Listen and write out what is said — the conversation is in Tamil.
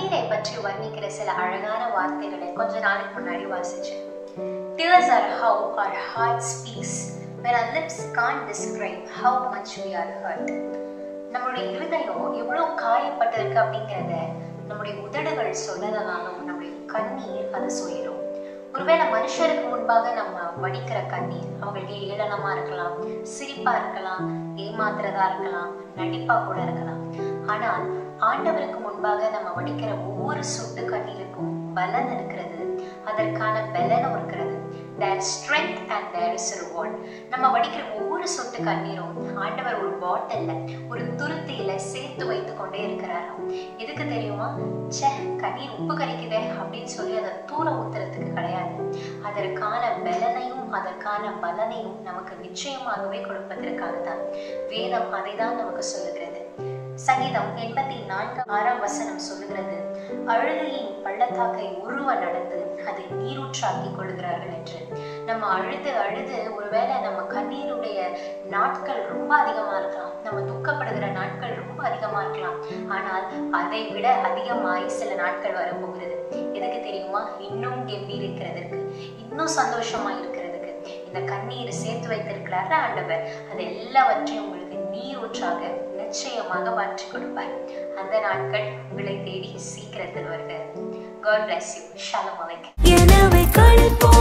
தண்ணீரை பற்றி வர்ணிக்கிற சில அழகான வார்த்தைகளை கொஞ்ச நாளுக்கு முன்னாடி வாசிச்சேன். Tears are how our heart speaks when our lips can't describe how much we are hurt. நம்மளுடைய இருதயம் எவ்வளோ காயப்பட்டிருக்கு அப்படிங்கிறத நம்முடைய உதடுகள் சொல்லதாலும் நம்முடைய கண்ணீர் அதை சொல்லிடும். ஒருவேளை மனுஷருக்கு முன்பாக நம்ம வடிக்கிற கண்ணீர் அவங்களுக்கு ஏளனமா இருக்கலாம், சிரிப்பா இருக்கலாம், ஏமாத்துறதா இருக்கலாம், நடிப்பா கூட இருக்கலாம். ஆனால் ஆண்டவருக்கு முன்பாக நம்ம வடிக்கிற ஒவ்வொரு சொட்டு கண்ணீருக்கும் பலன் இருக்கிறது, அதற்கான பலனும் இருக்கிறது. There is strength and there is reward. நம்ம வடிக்கிற ஒவ்வொரு சொட்டு கண்ணீரும் ஆண்டவர் ஒரு பாட்டில்ல, ஒரு துருத்தியில சேர்த்து வைத்து கொண்டே இருக்கிறாராம். எதுக்கு தெரியுமா? சே, கண்ணீர் உப்பு கரைக்குதே அப்படின்னு சொல்லி அதை தூர ஊத்துறதுக்கு கிடையாது. அதற்கான பலனையும் அதற்கான பலனையும் நமக்கு நிச்சயமாகவே கொடுப்பதற்காக தான் வேதம் அதை தான் நமக்கு சொல்லுகிறது. சங்கீதம் 84:6 சொல்லுகிறது, அழுகையின் பள்ளத்தாக்கை உருவ நடந்து அதை நீரூற்றாக்கி கொள்கிறார்கள் என்று. நம்ம அழுது அழுது ஒருவேளை நம்ம கண்ணீருடைய நாட்கள் ரொம்ப அதிகமா இருக்கலாம், நம்ம துக்கப்படுகிற நாட்கள் ரொம்ப அதிகமா இருக்கலாம். ஆனால் அதை விட அதிகமாய் சில நாட்கள் வரப்போகிறது. எதுக்கு தெரியுமா? இன்னும் கெம்பி இருக்கிறதுக்கு, இன்னும் சந்தோஷமா இருக்கிறதுக்கு. இந்த கண்ணீரை சேர்த்து வைத்திருக்கிறார ஆண்டவர் அது எல்லாவற்றையும் உங்களுக்கு நீரூற்றாக நிச்சயமாக மாற்றி கொடுப்பார். அந்த நாட்கள் விலை தேடி சீக்கிரத்தில் வருகிறது. God bless you. Shalom alaikum.